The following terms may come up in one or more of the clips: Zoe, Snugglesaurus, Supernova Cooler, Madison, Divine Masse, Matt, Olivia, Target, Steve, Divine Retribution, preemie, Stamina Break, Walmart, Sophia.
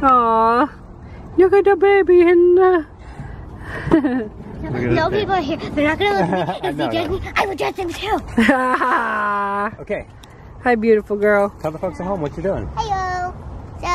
Aww. Look at the baby and no people are here. They're not gonna look at me. If they judge me, I will judge them too. Okay. Hi, beautiful girl. Tell the folks at home what you're doing. Hello. So,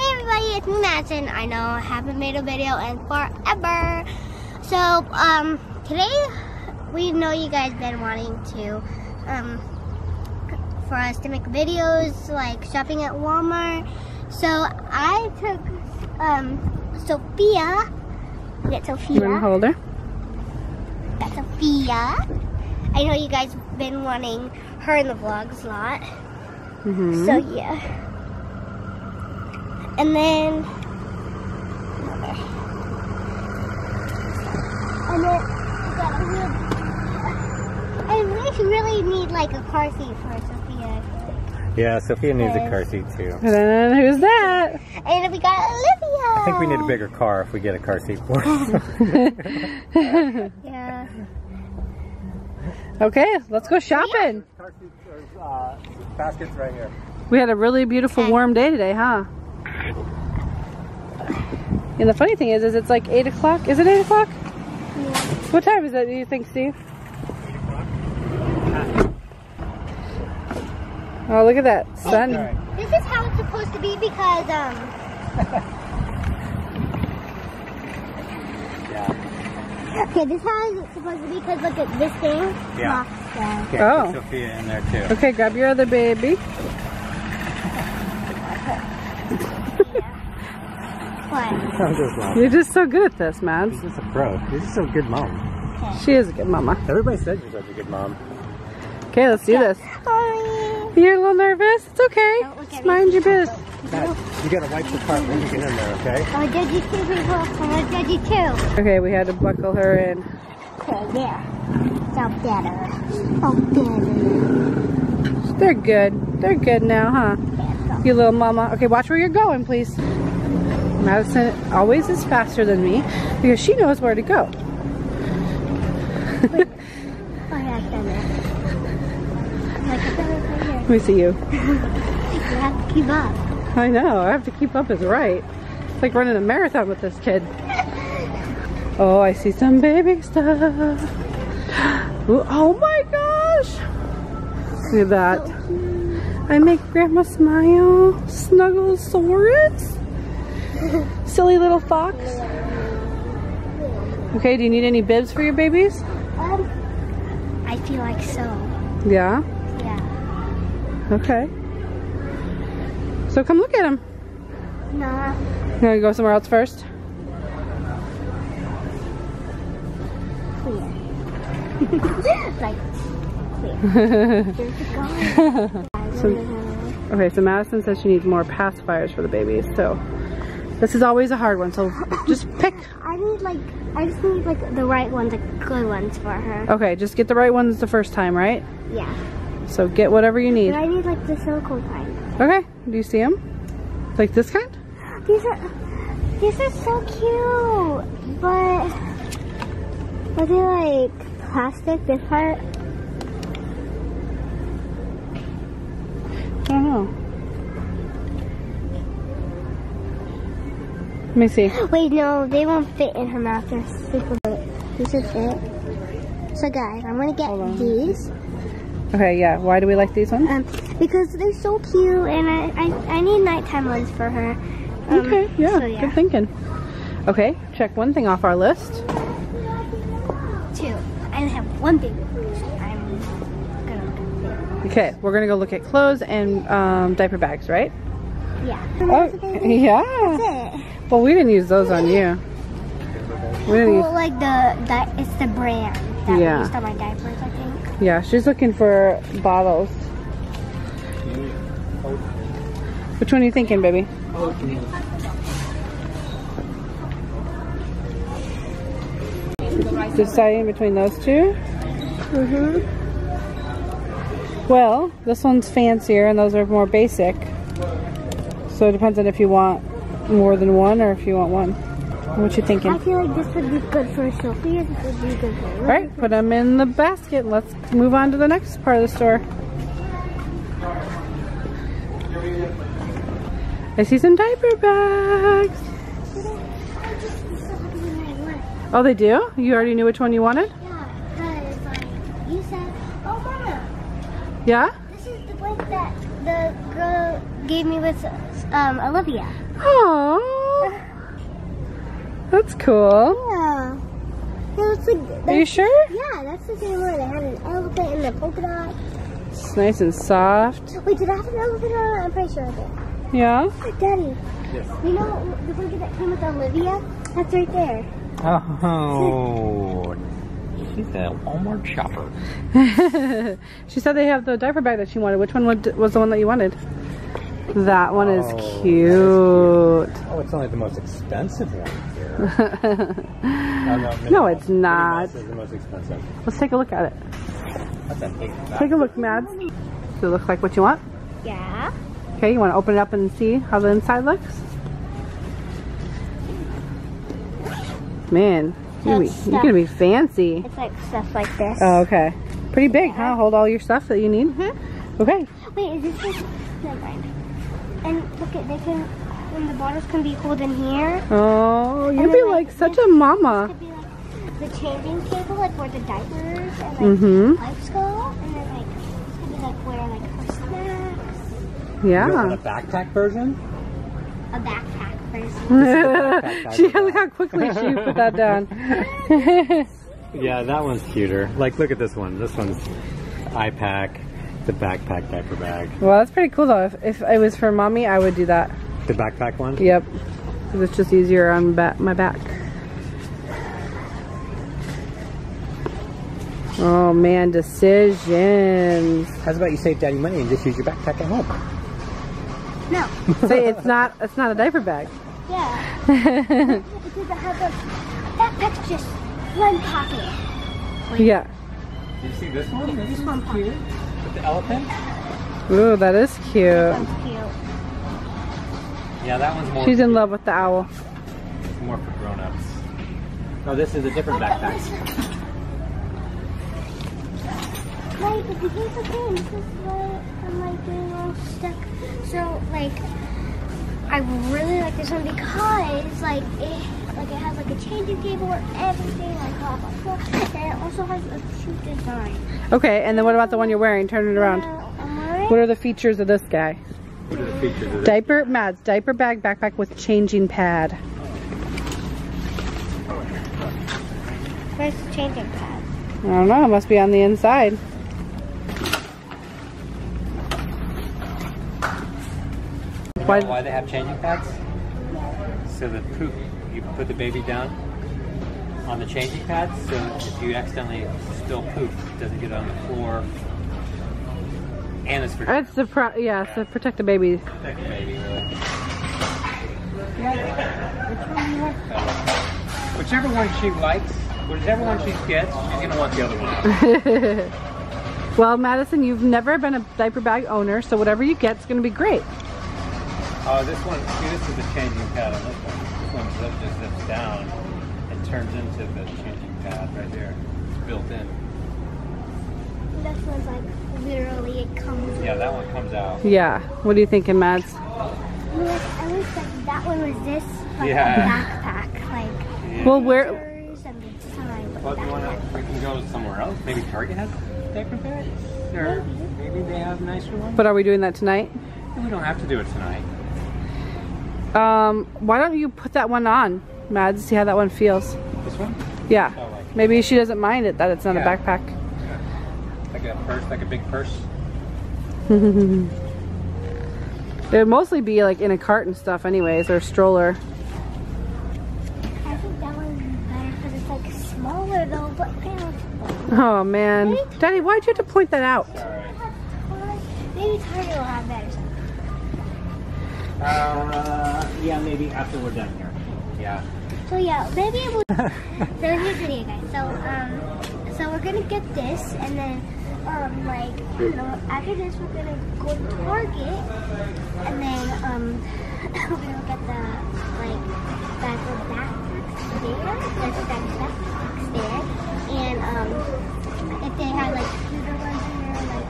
hey everybody, it's me, Madison. I know I haven't made a video in forever. So, today we know you guys been wanting to for us to make videos like shopping at Walmart. So I took Sophia. Get Sophia. You wanna hold her? Got Sophia. I know you guys have been wanting her in the vlogs a lot. Mm-hmm. So yeah. And then we got a real. I really need like a car seat for Sophia. Yeah, Sophia needs a car seat too. And then who's that? And we got Olivia. I think we need a bigger car if we get a car seat for her. Yeah. Okay, let's go shopping. Car seats, there's baskets right here. We had a really beautiful warm day today, huh? And the funny thing is it's like 8 o'clock. Is it 8 o'clock? Yeah. What time is that, do you think, Steve? Oh, look at that sun. This is how it's supposed to be because, yeah. Okay, this is how it's supposed to be because look at this thing. Yeah. Okay, oh. Put Sophia in there too. Okay, grab your other baby. What? You're just so good at this, man. She's just a pro. You're just a good mom. Okay. She is a good mama. Everybody said you're such a good mom. Okay, let's do this. You're a little nervous? It's okay. Just mind your biz. You gotta wipe the cart when you get in there, okay? I'll judge you too, people. I'll judge you too. Okay, we had to buckle her in. Okay, there. So better. So better. They're good. They're good now, huh? You little mama. Okay, watch where you're going, please. Madison always is faster than me because she knows where to go. Let me see you. You have to keep up. I know, I have to keep up is right. It's like running a marathon with this kid. Oh, I see some baby stuff. Ooh, oh my gosh! Look at that. So I make grandma smile. Snugglesaurus. Silly little fox. Okay, do you need any bibs for your babies? I feel like so. Yeah? Okay. So come look at him. Nah. You want to go somewhere else first? Clear. Like, clear. Okay, so Madison says she needs more pacifiers for the babies. So this is always a hard one. So just pick. I just need like the right ones, the good ones for her. Okay, just get the right ones the first time, right? Yeah. So get whatever you need. But I need like the silicone kind. Okay. Do you see them? Like this kind? These are so cute, but are they like plastic? This part? I don't know. Let me see. Wait, no, they won't fit in her mouth. They're super big. These are fit. So guys, I'm gonna get these. Okay, yeah. Why do we like these ones? Because they're so cute, and I need nighttime ones for her. Okay, yeah, so yeah, good thinking. Okay, check one thing off our list. Two. I have one thing. I'm gonna look at. Okay, we're gonna go look at clothes and diaper bags, right? Yeah. Oh, yeah. That's it. Well, we didn't use those on you. We didn't use... like the it's the brand that we used on my diapers, I think. Yeah, she's looking for bottles. Which one are you thinking, baby? Deciding between those two? Mm-hmm. Well, this one's fancier and those are more basic. So it depends on if you want more than one or if you want one. What you thinking? I feel like this would be good for Sophia. This would be good for her. All right, put them in the basket. Let's move on to the next part of the store. I see some diaper bags. Oh, they do? You already knew which one you wanted? Yeah, because you said, oh, Mama. Yeah? This is the blanket that the girl gave me with Olivia. Oh, that's cool. Yeah. Are you sure? Yeah, that's the same one. I had an elephant and a polka dot. It's nice and soft. Wait, did I have an elephant on it? I'm pretty sure I did. Yeah? Daddy, yes. You know the blanket that came with Olivia? That's right there. Oh, she's a Walmart shopper. She said they have the diaper bag that she wanted. Which one was the one that you wanted? That one is cute. Oh, it's only the most expensive one here. No, it's not. Minnie Mouse is the most expensive. Let's take a look at it. That's a big bag. Take a look, Mads. Does it look like what you want? Yeah. Okay, you want to open it up and see how the inside looks? Man, you're gonna be fancy. It's like stuff like this. Oh, okay. Pretty big, yeah. Huh? Hold all your stuff that you need. Mm-hmm. Okay. Wait, is this just... Never mind. And look at they can. And the bottles can be pulled in here. Oh, you'd be like such a mama. Could be like the changing table, like where the diapers and like wipes go, and then like this could be like where like her snacks. Yeah. You want a backpack version? A backpack version. Look how quickly she put that down. Yeah, that one's cuter. Like, look at this one. This one's iPack, the backpack diaper bag. Well, that's pretty cool though. If it was for mommy, I would do that. The backpack one? Yep. It's just easier on my back. Oh man, decisions. How's about you save daddy money and just use your backpack at home? No. See, it's not a diaper bag. Yeah. It doesn't have a backpack's just one pocket. Wait. Yeah. Did you see this one? This one's cute. With the elephant? Ooh, that is cute. That one's cute. Yeah, that one's more. She's in love with the owl. It's more for grown-ups. No, this is a different backpack. Like, here's the thing. This is why I'm like getting all stuck. So, like, I really like this one because, like it has like a changing table where everything like all the floor, and it also has a cute design. Okay, and then what about the one you're wearing? Turn it around. What are the features of this guy? What are the features of this? Diaper, Mads, diaper bag, backpack with changing pad. Where's the changing pad? I don't know, it must be on the inside. You know why they have changing pads? So the poop, you put the baby down on the changing pad, so if you accidentally spill poop, it doesn't get on the floor. And it's the so protect the baby. Protect the baby, really. Whichever one she likes, whichever one she gets, she's gonna want the other one. Well, Madison, you've never been a diaper bag owner, so whatever you get's gonna be great. Oh, this one, see, this is a changing pad on this one. This one just zips down and turns into the changing pad right there. It's built in. This one's like literally it comes. Yeah, that one comes out. Yeah. What are you thinking, Mads? I wish like that one was this like backpack, like. Yeah. Well, where? Well, do you want to? We can go somewhere else. Maybe Target has diaper bags, or maybe they have nicer ones. But are we doing that tonight? We don't have to do it tonight. Why don't you put that one on, Mads? See how that one feels. This one? Yeah. Oh, like maybe she doesn't mind it that it's not a backpack. Like a purse, like a big purse. It would mostly be like in a cart and stuff anyways, or a stroller. I think that one's better because it's like smaller though, but kind of. Oh man. Daddy, why'd you have to point that out? Maybe Target will have better something. Yeah, maybe after we're done here. Yeah. So yeah, maybe it will. So here's the video guys, so we're gonna get this and then like I don't know, after this we're gonna go to Target and then we're gonna get the like backpacks there and if they have like computer ones in there like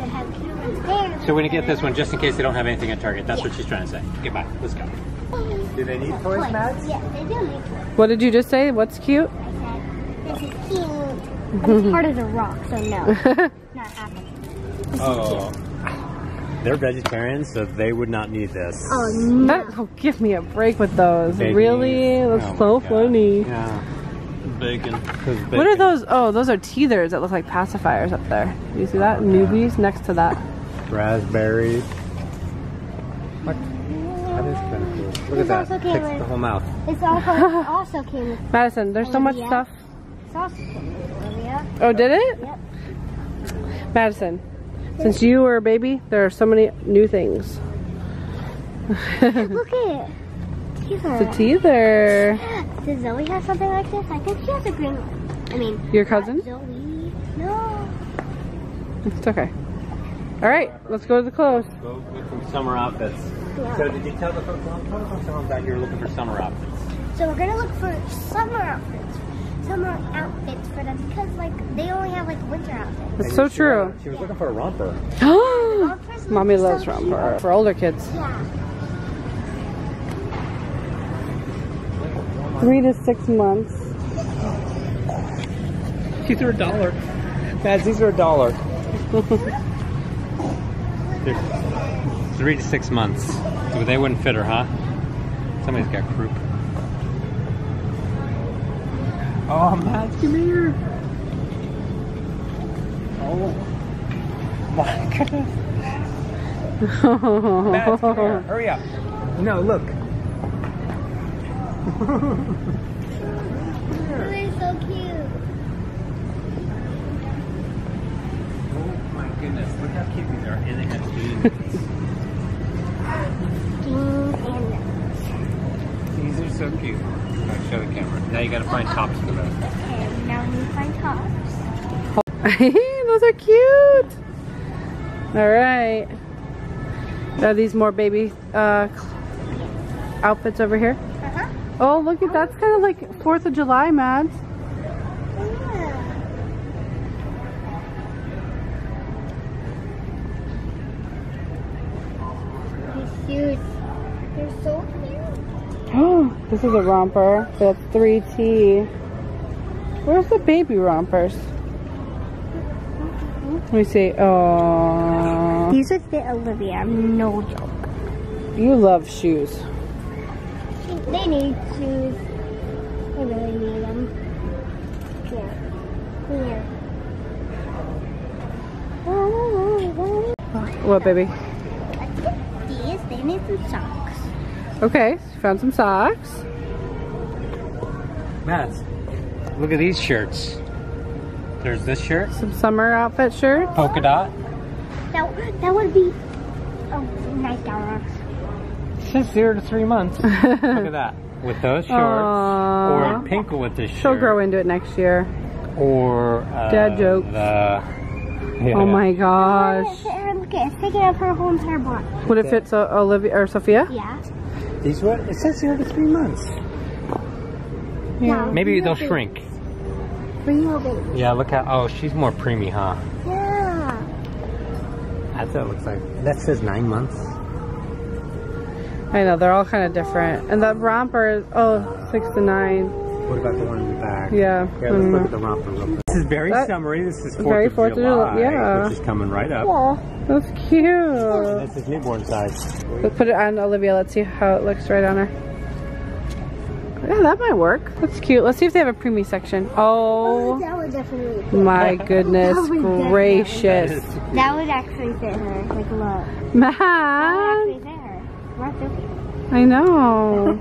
the would have humans there. So we're gonna get this one just in case they don't have anything at Target. That's what she's trying to say. Okay, bye. Let's go. Do they need toys, Matt? Yeah, they do need toys. What did you just say? What's cute? I said, this is cute. But it's hard as a rock, so no. Not happening. This is cute. They're vegetarians, so they would not need this. Oh, no. Oh, give me a break with those. Bacon. Really? That's so funny. Yeah. Bacon. Bacon. What are those? Oh, those are teethers that look like pacifiers up there. You see that? Newbies next to that. Raspberries. Look. That is kind of cool. Look at that. It takes the whole mouth. It's also came with Madison, there's so much stuff. It's also came with Olivia. Oh, did it? Yep. Madison. Since you were a baby, there are so many new things. Look at it. Teether. It's a teether. Does Zoe have something like this? I think she has a green one. I mean, your cousin? Zoe. No. It's okay. All right, let's go to the clothes. Go get some summer outfits. Yeah. So did you tell the folks that you were looking for summer outfits? So we're going to look for summer outfits. Summer outfits for them because like they only have like winter outfits. That's so true. She was looking for a romper. Mommy loves romper for older kids. Yeah. 3 to 6 months. These are $1. Guys, these are $1. 3 to 6 months. So they wouldn't fit her, huh? Somebody's got croup. Oh, Matt, come here. Oh, my goodness. Matt, come here. Hurry up. No, look. They're so cute. Oh, my goodness. Look how cute these are. And they have jeans. These are so cute. Show the camera. Now you gotta find tops for those. Okay, now we need to find tops. Those are cute! Alright. Are these more baby outfits over here? Oh, look at that's kind of like 4th of July, Mads. Yeah. They're cute. They're so cute. Oh! This is a romper. That's 3T. Where's the baby rompers? Let me see. Oh. These would fit Olivia. No joke. You love shoes. They need shoes. They really need them. Here. What, baby? I think these. They need some socks. Okay, so you found some socks. Matt, look at these shirts. There's this shirt. Some summer outfit shirt. Polka dot. That would be $9. It says 0 to 3 months. Look at that. With those shorts. Aww. Or Pinkle with this shirt. She'll grow into it next year. Or dad jokes. Oh my gosh. Look at it. Take it up her whole entire block. Would it fit Olivia or Sophia? Yeah. These what? It says 0 to 3 months. Yeah. No, maybe they'll shrink. Primo baby. Yeah, look how. Oh, she's more preemie, huh? Yeah. That's what it looks like. That says 9 months. I know, they're all kind of different. And that romper is, 6 to 9. What about the one in the back? Yeah. Yeah, let's look at the romper real quick. This is very summery. This is 4th of July. Yeah. Which is coming right up. Aww. That's cute. That's his newborn size. Let's put it on Olivia. Let's see how it looks right on her. Yeah, that might work. That's cute. Let's see if they have a preemie section. Oh, that would definitely fit. My goodness gracious. That would actually fit her. Like, look. Matt. That would actually fit her. I know.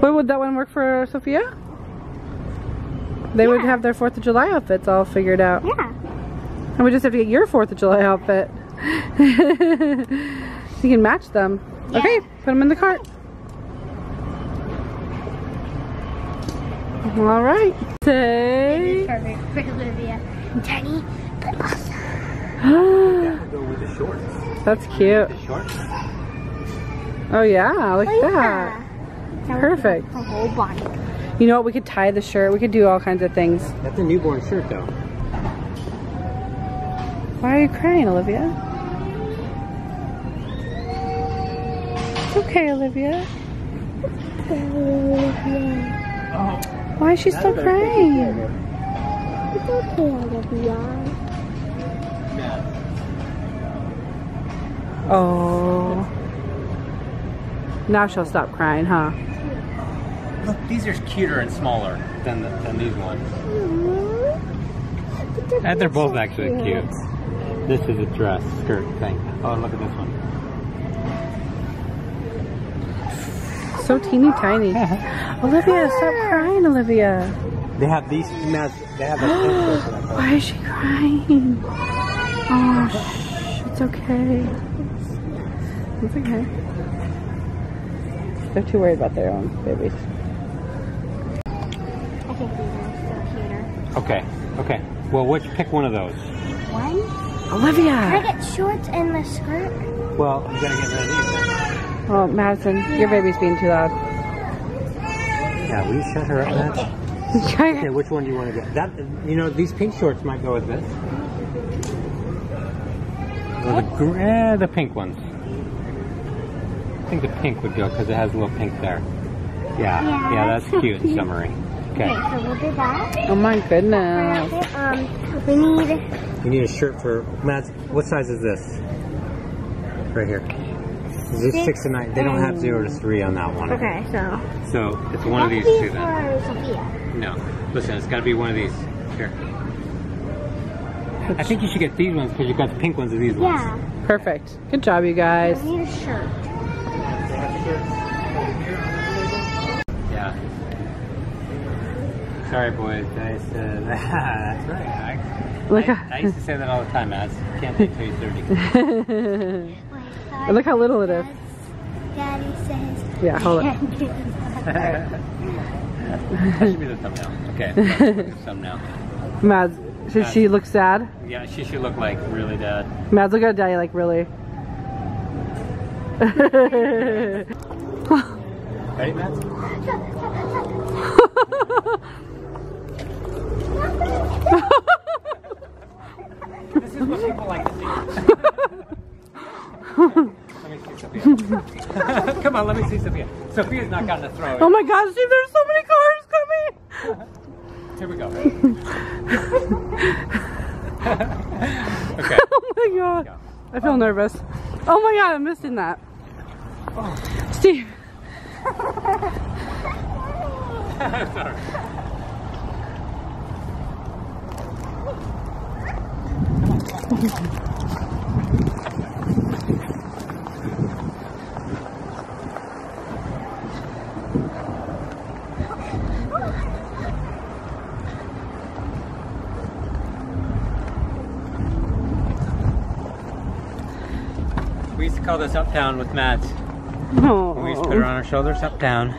What would that one work for Sophia? They would have their 4th of July outfits all figured out. Yeah. And we just have to get your 4th of July outfit. So you can match them. Yeah. Okay, put them in the cart. All right. Say. Perfect for Olivia. Tiny, but awesome. That would go with the shorts. That's cute. The shorts. Oh yeah, look at that. That perfect. A whole body. You know what? We could tie the shirt. We could do all kinds of things. That's a newborn shirt, though. Why are you crying, Olivia? It's okay, Olivia. Why is she still crying? It's okay, Olivia. Oh. Now she'll stop crying, huh? Look, these are cuter and smaller than these ones. And they're both actually cute. This is a dress skirt thing. Oh, look at this one. So teeny tiny. Olivia, stop crying, Olivia. They have these masks. They have a why is she crying? Oh, it's okay. It's okay. They're too worried about their own babies. I think these are still cuter. Okay, okay. Well, which pick one of those? One? Olivia! Can I get shorts and the skirt? Well, you gotta get rid of these. Oh, Madison, your baby's being too loud. Yeah, will you shut her up, Matt? Okay, which one do you want to get? That, you know, these pink shorts might go with this. Or the pink ones. I think the pink would go because it has a little pink there. Yeah, that's cute and summery. Okay. Okay, so we'll do that. Oh my goodness. We need a shirt for Matt. What size is this? Right here. Is this 6 to 9? They don't have 0 to 3 on that one. Okay, so. So it's one of these two then. Sophia. No, listen, it's got to be one of these. Here. I think you should get these ones because you've got the pink ones and these ones. Yeah. Perfect. Good job, you guys. I need a shirt. Yeah. Sorry, boys. I said that's right. Look, I used to say that all the time, Mads. Can't wait till you're 30. Look how little it is. Daddy says. Yeah, hold it. That should be the thumbnail. Okay. The thumbnail. Mads, should she look sad? Yeah, she should look like really dead. Mads, look at Daddy like really. Ready, Matt? This is what people like to see. Let me see Sophia. Come on, let me see Sophia. Sophia's not gotten a throw. Oh my gosh, Steve, there's so many cars coming! Here we go. Okay. Oh my god. Go. I feel nervous. Oh my god, I'm missing that. Oh. Steve. Sorry. We used to call this Uptown with Matt. Oh. We used to put her on our shoulders, Uptown.